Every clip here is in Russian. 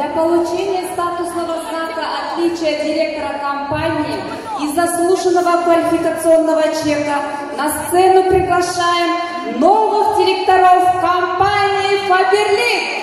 Для получения статусного знака отличия директора компании и заслуженного квалификационного чека на сцену приглашаем новых директоров компании «Фаберлик».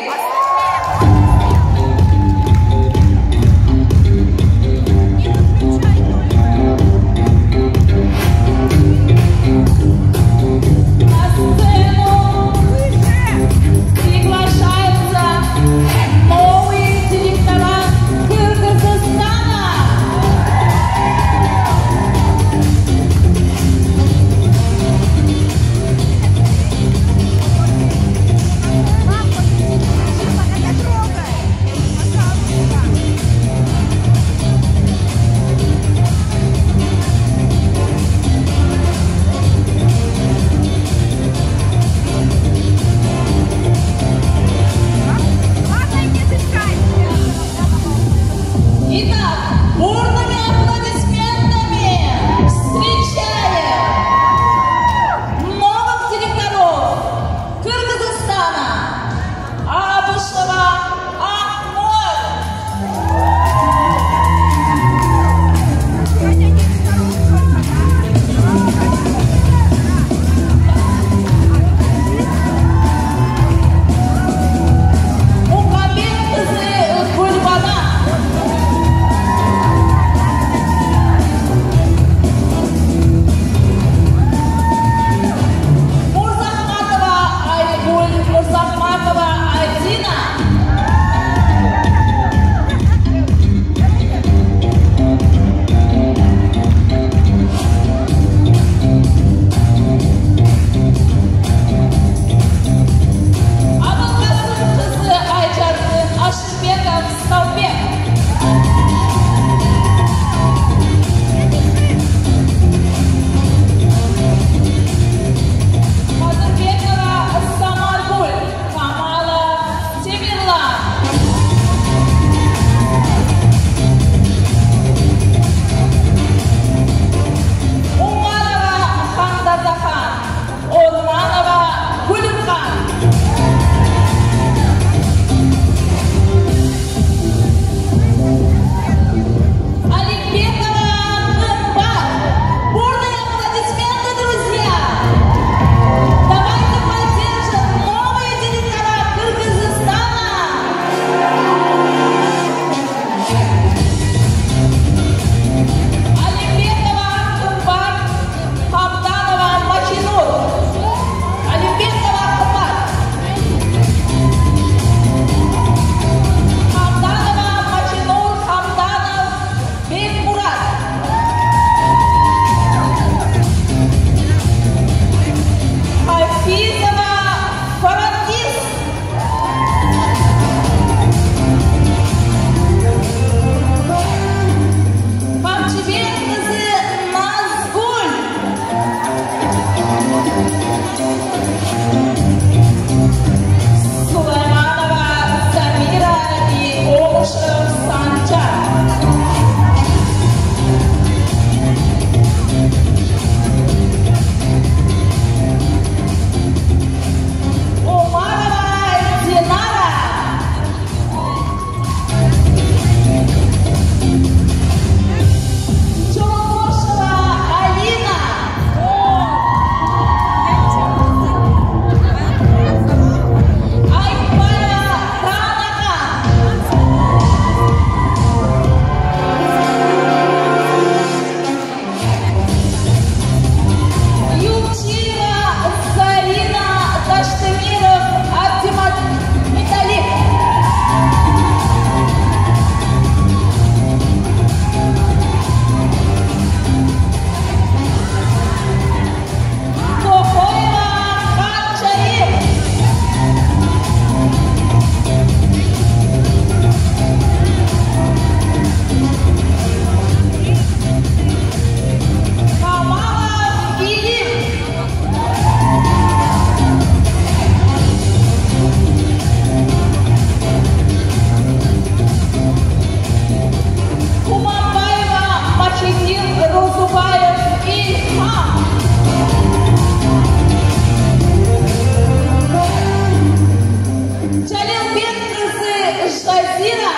магазина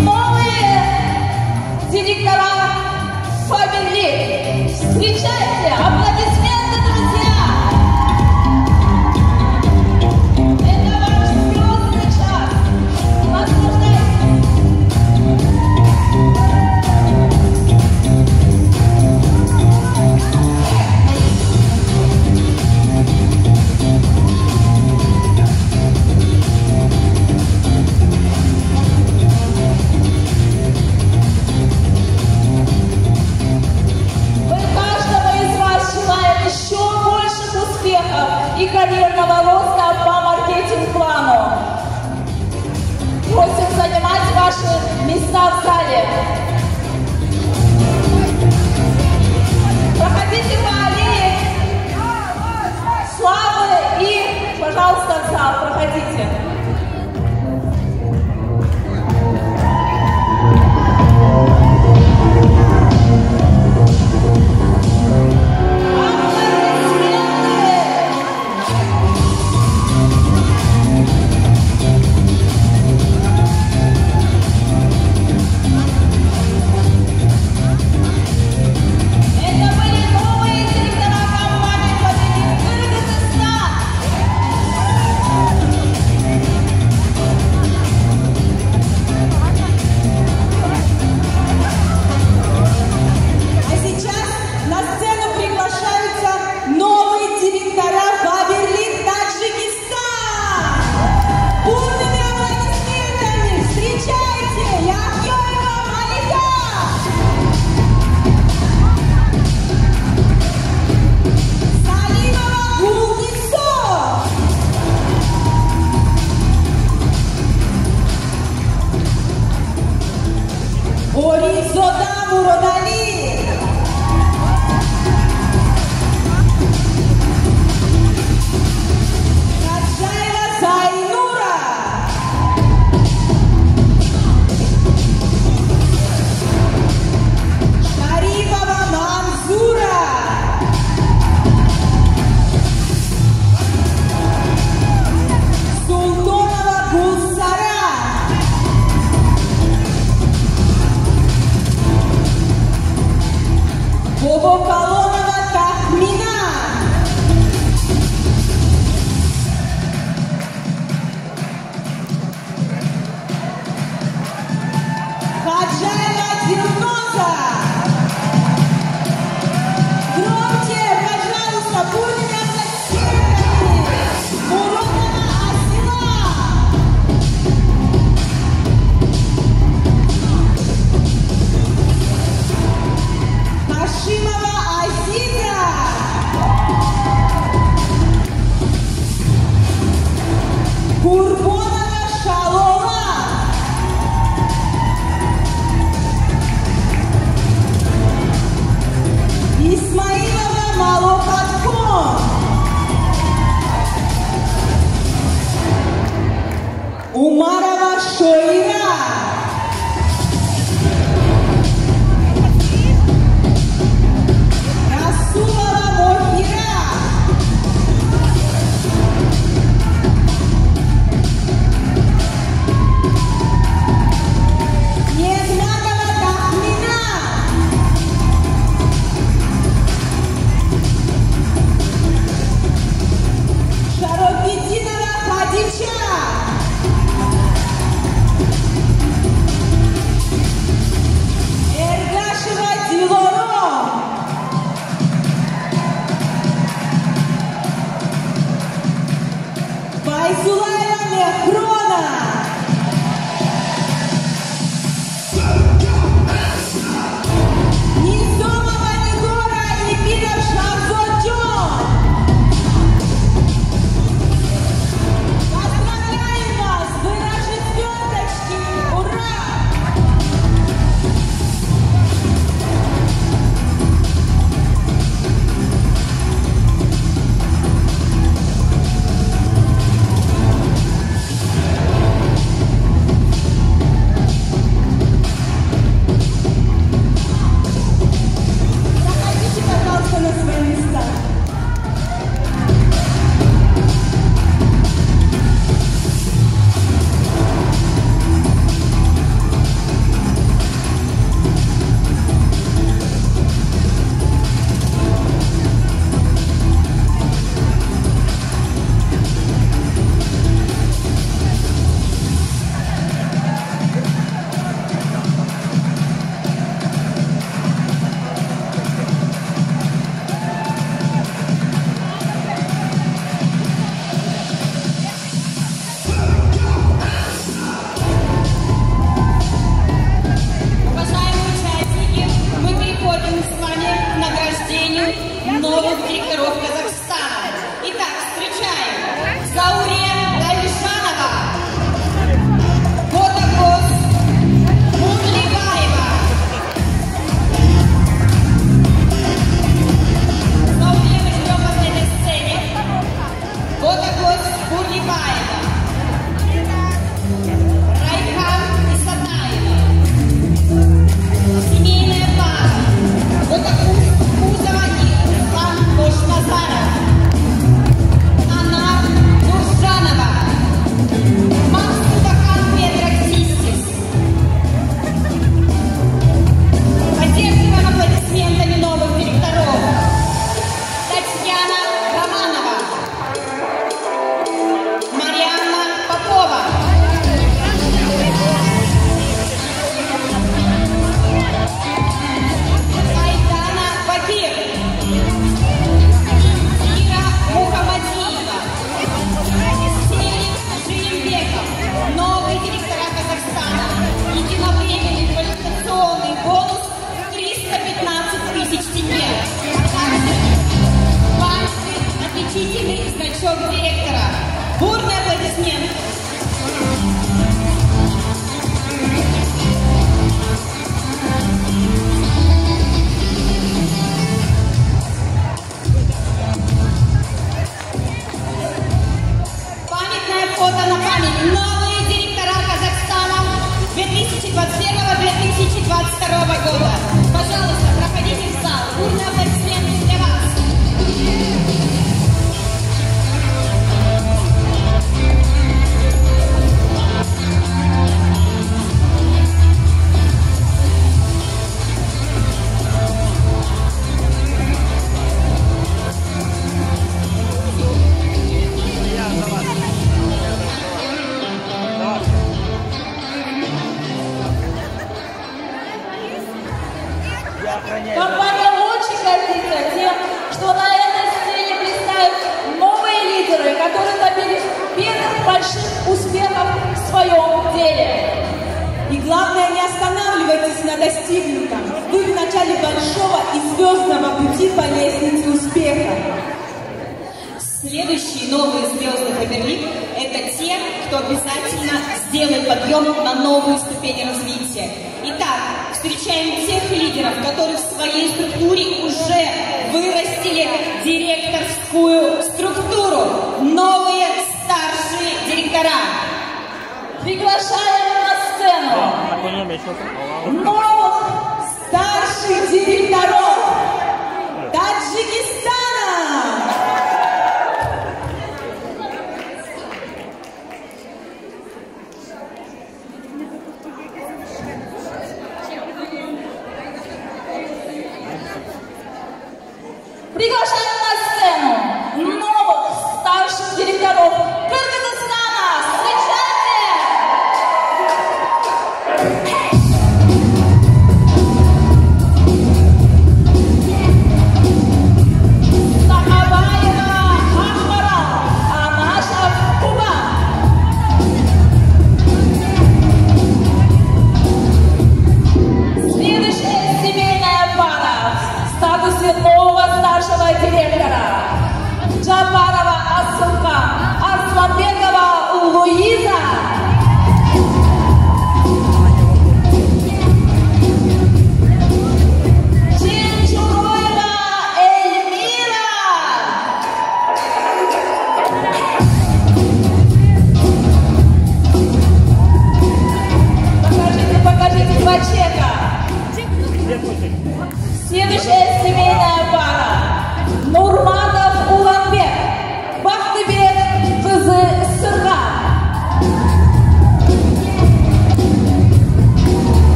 новые директора Фаберлик. Встречайте, аплодисменты, друзья! И карьерного роста по маркетинг-плану. Просим занимать ваши места в зале. Проходите по аллее славы и, пожалуйста, в зал. Проходите.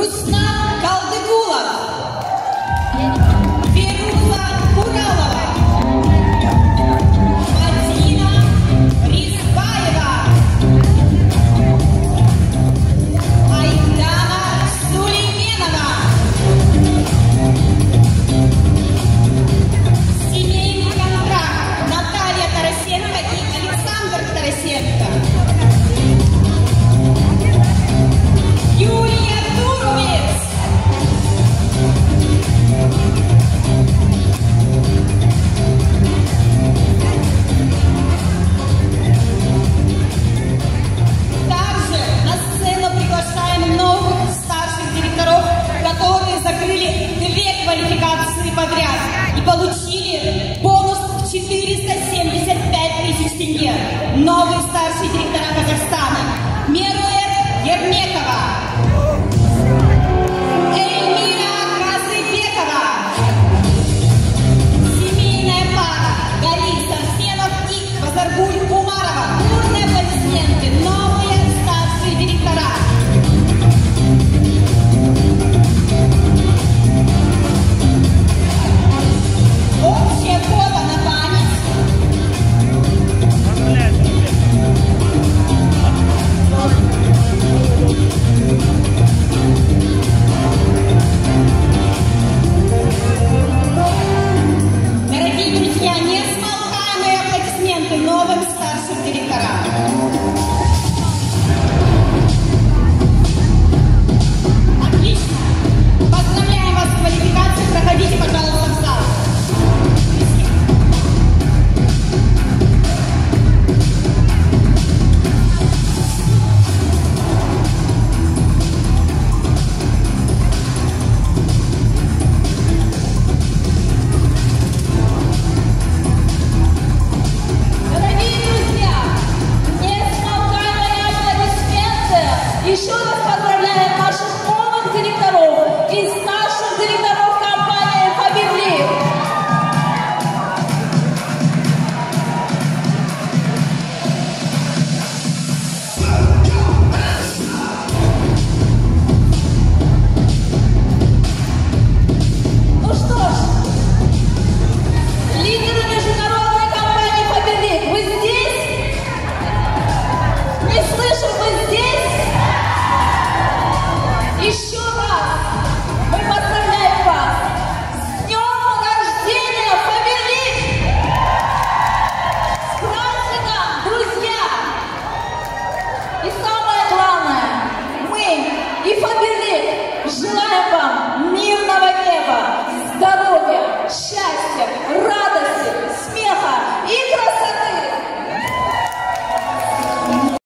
Руслан Калдыгулов, Фируза Куралова, Мадина Ризбаева, Айдана Сулейменова, семейный контракт Наталья Тарасенко и Александр Тарасенко. Получили бонус в 475 тысяч тенге. Новый старший директора Казахстана. Меруэт Ермекова. Эльмира Казыбекова. Семейная пара. Галин Сарсенов и Базаргуль Умарова. Бурные аплодисменты. Новые старшие директора. Еще раз поздравляем наших новых директоров и старших директоров компании «Победли». Ну что ж, лидеры международной компании «Победли», вы здесь? Не слышим, вы здесь? Еще раз мы поздравляем вас с днем рождения, Победли! С праздником, друзья! И самое главное, мы и Победли желаем вам мирного неба, здоровья, счастья,